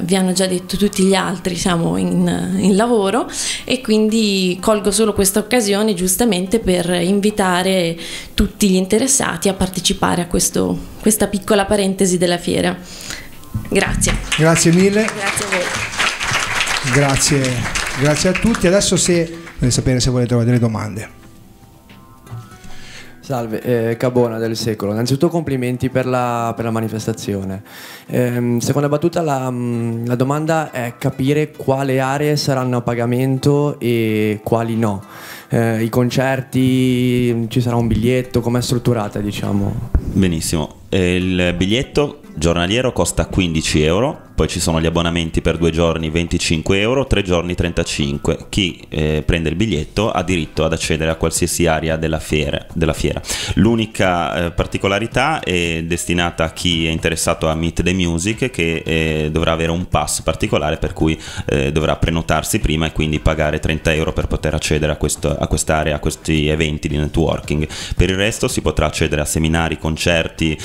vi hanno già detto tutti gli altri, siamo in lavoro, e quindi colgo solo questa occasione giustamente per invitare tutti gli interessati a partecipare a questa piccola parentesi della fiera. Grazie. Grazie mille. Grazie a voi. Grazie a tutti. Adesso volete sapere se volete avere delle domande. Salve, Cabona del Secolo. Innanzitutto complimenti per la manifestazione. Seconda battuta, la domanda è capire quale aree saranno a pagamento e quali no. I concerti, ci sarà un biglietto, com'è strutturata, diciamo? Benissimo, il biglietto giornaliero costa 15 euro, poi ci sono gli abbonamenti per 2 giorni 25 euro, 3 giorni 35. Chi prende il biglietto ha diritto ad accedere a qualsiasi area della fiera. L'unica particolarità è destinata a chi è interessato a Meet the Music, che dovrà avere un pass particolare, per cui dovrà prenotarsi prima e quindi pagare 30 euro per poter accedere a quest'area, a questi eventi di networking. Per il resto si potrà accedere a seminari, concerti,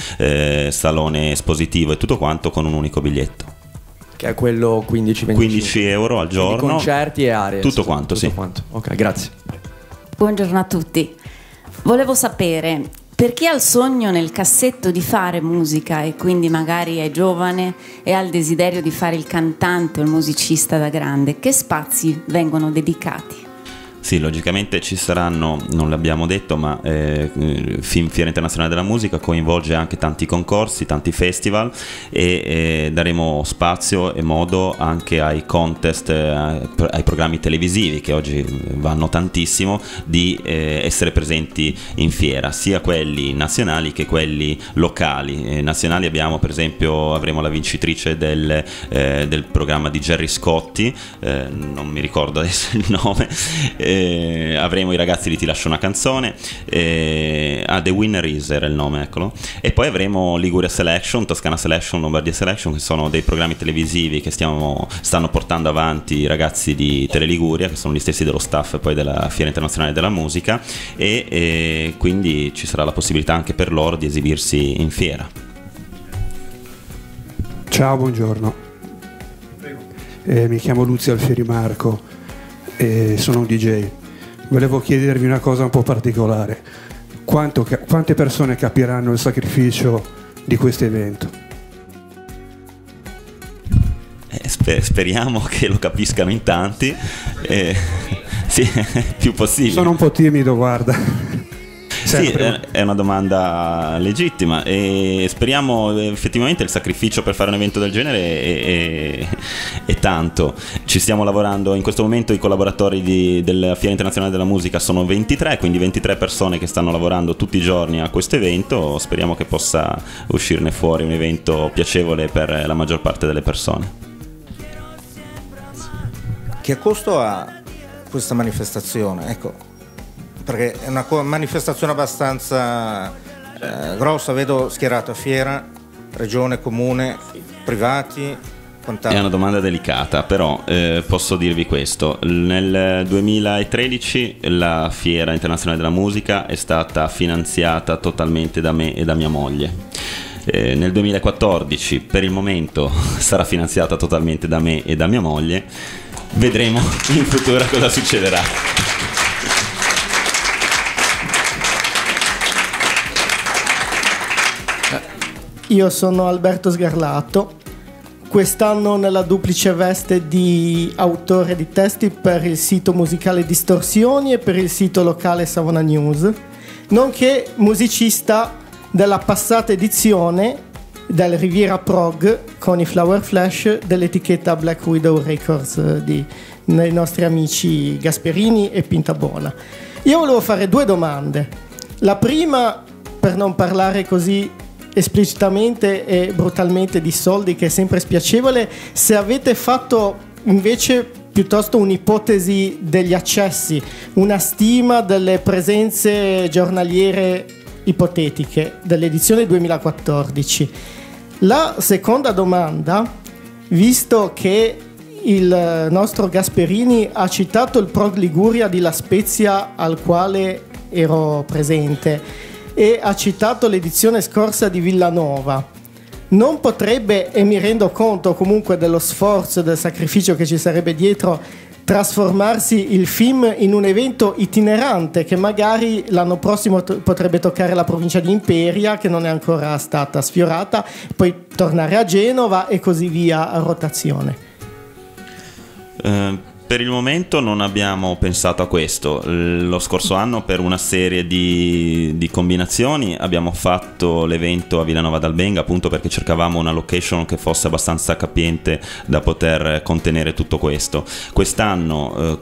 salone espositivo e tutto quanto con un unico biglietto, che è quello 15 euro al giorno. Quindi concerti e aree, tutto quanto, tutto sì. Quanto. Ok, grazie. Buongiorno a tutti. Volevo sapere, per chi ha il sogno nel cassetto di fare musica e quindi magari è giovane e ha il desiderio di fare il cantante o il musicista da grande, che spazi vengono dedicati? Sì, logicamente ci saranno, non l'abbiamo detto, ma Fiera Internazionale della Musica coinvolge anche tanti concorsi, tanti festival, e daremo spazio e modo anche ai contest, ai programmi televisivi che oggi vanno tantissimo, di essere presenti in fiera, sia quelli nazionali che quelli locali. Nazionali abbiamo, per esempio, avremo la vincitrice del programma di Gerry Scotti, non mi ricordo adesso il nome, avremo i ragazzi di Ti lascio una canzone, The Winner Is era il nome, eccolo, e poi avremo Liguria Selection, Toscana Selection, Lombardia Selection, che sono dei programmi televisivi che stanno portando avanti i ragazzi di Tele Liguria, che sono gli stessi dello staff poi della Fiera Internazionale della Musica, e quindi ci sarà la possibilità anche per loro di esibirsi in fiera. Ciao, buongiorno, mi chiamo Luzio Alfieri Marco e sono un DJ. Volevo chiedervi una cosa un po' particolare: quante persone capiranno il sacrificio di questo evento? Speriamo che lo capiscano in tanti, sì, più possibile. Sono un po' timido, guarda. Sì, è una domanda legittima e speriamo effettivamente il sacrificio per fare un evento del genere è tanto. Ci stiamo lavorando, in questo momento i collaboratori della Fiera Internazionale della Musica sono 23, quindi 23 persone che stanno lavorando tutti i giorni a questo evento. Speriamo che possa uscirne fuori un evento piacevole per la maggior parte delle persone. Che costo ha questa manifestazione? Ecco, perché è una manifestazione abbastanza grossa, vedo schierata Fiera, Regione, Comune, privati, quant'altro. È una domanda delicata, però posso dirvi questo. Nel 2013 la Fiera Internazionale della Musica è stata finanziata totalmente da me e da mia moglie. Nel 2014 per il momento sarà finanziata totalmente da me e da mia moglie. Vedremo in futuro cosa succederà. Io sono Alberto Sgarlato, quest'anno nella duplice veste di autore di testi per il sito musicale Distorsioni e per il sito locale Savona News, nonché musicista della passata edizione del Riviera Prog con i Flower Flash dell'etichetta Black Widow Records dei nostri amici Gasperini e Pintabona. Io volevo fare due domande. La prima, per non parlare così esplicitamente e brutalmente di soldi, che è sempre spiacevole, se avete fatto invece piuttosto un'ipotesi degli accessi, una stima delle presenze giornaliere ipotetiche dell'edizione 2014. La seconda domanda, visto che il nostro Gasperini ha citato il Prog Liguria di La Spezia al quale ero presente e ha citato l'edizione scorsa di Villanova, non potrebbe, e mi rendo conto comunque dello sforzo e del sacrificio che ci sarebbe dietro, trasformarsi il film in un evento itinerante che magari l'anno prossimo potrebbe toccare la provincia di Imperia, che non è ancora stata sfiorata, poi tornare a Genova e così via a rotazione? Per il momento non abbiamo pensato a questo. Lo scorso anno, per una serie di combinazioni, abbiamo fatto l'evento a Villanova d'Albenga, appunto perché cercavamo una location che fosse abbastanza capiente da poter contenere tutto questo. Quest'anno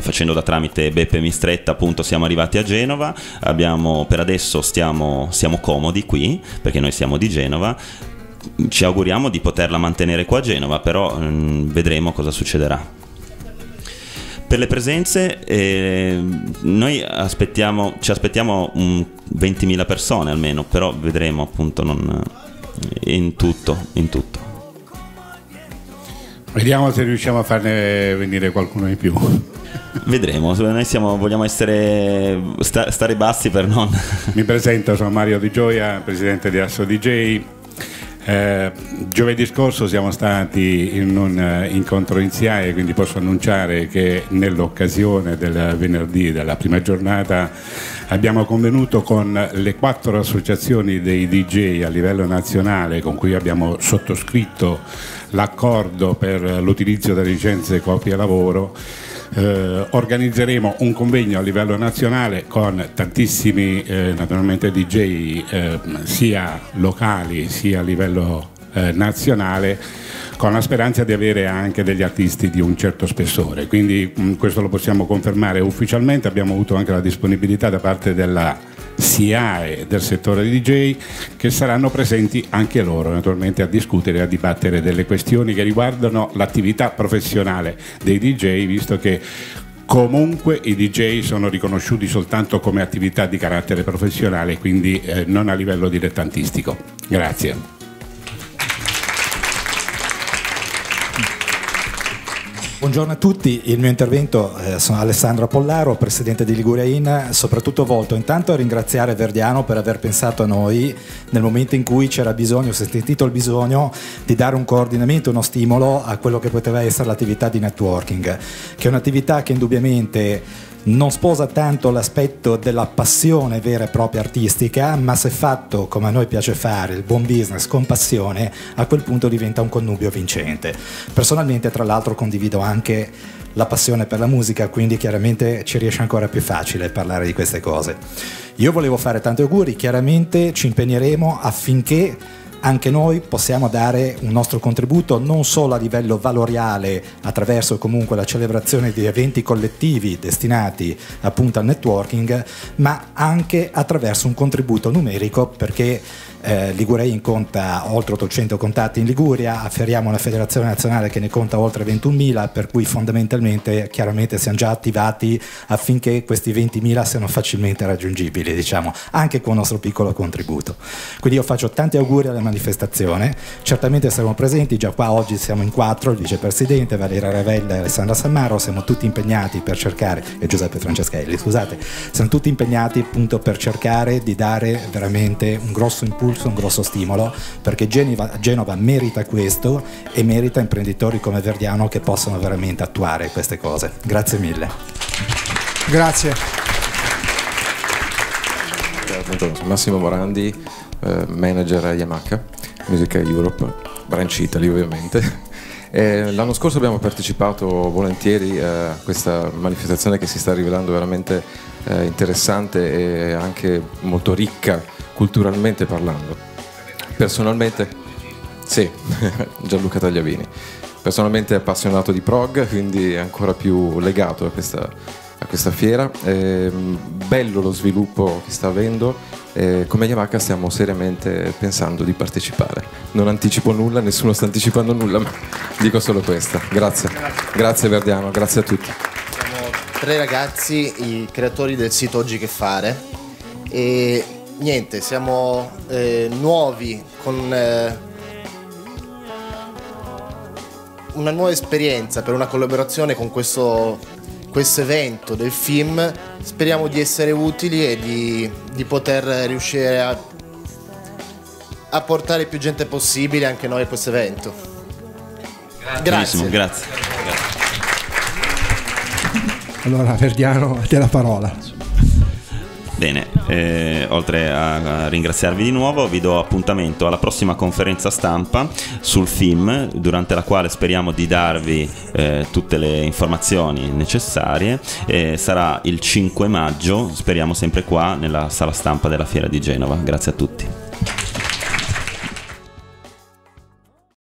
facendo da tramite Beppe Mistretta, appunto, siamo arrivati a Genova. Per adesso siamo comodi qui, perché noi siamo di Genova. Ci auguriamo di poterla mantenere qua a Genova, però vedremo cosa succederà. Per le presenze noi ci aspettiamo 20.000 persone almeno, però vedremo, appunto, non in tutto. Vediamo se riusciamo a farne venire qualcuno di più. Vedremo, noi vogliamo stare bassi per non... Mi presento, sono Mario Di Gioia, presidente di Asso DJ. Giovedì scorso siamo stati in un incontro in SIAE, quindi posso annunciare che nell'occasione del venerdì della prima giornata abbiamo convenuto con le 4 associazioni dei DJ a livello nazionale con cui abbiamo sottoscritto l'accordo per l'utilizzo delle licenze copia lavoro. Organizzeremo un convegno a livello nazionale con tantissimi naturalmente DJ sia locali sia a livello nazionale, con la speranza di avere anche degli artisti di un certo spessore, quindi questo lo possiamo confermare ufficialmente. Abbiamo avuto anche la disponibilità da parte della SIAE del settore DJ, che saranno presenti anche loro naturalmente a discutere e a dibattere delle questioni che riguardano l'attività professionale dei DJ, visto che comunque i DJ sono riconosciuti soltanto come attività di carattere professionale, quindi non a livello dilettantistico. Grazie. Buongiorno a tutti, il mio intervento, sono Alessandro Pollaro, presidente di Liguria In, soprattutto volto intanto a ringraziare Verdiano per aver pensato a noi nel momento in cui c'era bisogno, si è sentito il bisogno di dare un coordinamento, uno stimolo a quello che poteva essere l'attività di networking, che è un'attività che indubbiamente non sposa tanto l'aspetto della passione vera e propria artistica, ma se fatto come a noi piace fare, il buon business con passione, a quel punto diventa un connubio vincente. Personalmente, tra l'altro, condivido anche la passione per la musica, quindi chiaramente ci riesce ancora più facile parlare di queste cose. Io volevo fare tanti auguri, chiaramente ci impegneremo affinché anche noi possiamo dare un nostro contributo non solo a livello valoriale attraverso comunque la celebrazione di eventi collettivi destinati appunto al networking, ma anche attraverso un contributo numerico, perché Ligurei conta oltre 800 contatti in Liguria, affieriamo una federazione nazionale che ne conta oltre 21.000, per cui fondamentalmente chiaramente siamo già attivati affinché questi 20.000 siano facilmente raggiungibili, diciamo, anche con il nostro piccolo contributo. Quindi io faccio tanti auguri alla manifestazione, certamente saremo presenti, già qua oggi siamo in 4, il vicepresidente, Valeria Ravella e Alessandra Sammaro, siamo tutti impegnati per cercare, e Giuseppe Franceschelli, scusate, siamo tutti impegnati appunto per cercare di dare veramente un grosso impulso, un grosso stimolo, perché Genova merita questo e merita imprenditori come Verdiano che possono veramente attuare queste cose. Grazie mille. Grazie. Massimo Morandi, manager a Yamaha, Musica Europe, Branch Italy ovviamente. L'anno scorso abbiamo partecipato volentieri a questa manifestazione che si sta rivelando veramente interessante e anche molto ricca culturalmente parlando. Personalmente, sì, Gianluca Tagliavini, personalmente appassionato di prog, quindi ancora più legato a questa fiera. Bello lo sviluppo che sta avendo, come Yamaha stiamo seriamente pensando di partecipare. Non anticipo nulla, nessuno sta anticipando nulla, ma dico solo questo. Grazie, grazie Verdiano, grazie a tutti. Siamo tre ragazzi, i creatori del sito Oggi Che Fare, e niente, siamo nuovi, con una nuova esperienza per una collaborazione con questo evento del film. Speriamo di essere utili e di poter riuscire a portare più gente possibile anche noi a questo evento. Grazie. Grazie. Allora Verdiano, a te la parola. Bene, oltre a ringraziarvi di nuovo, vi do appuntamento alla prossima conferenza stampa sul film, durante la quale speriamo di darvi tutte le informazioni necessarie. Sarà il 5 maggio, speriamo sempre qua nella sala stampa della Fiera di Genova. Grazie a tutti.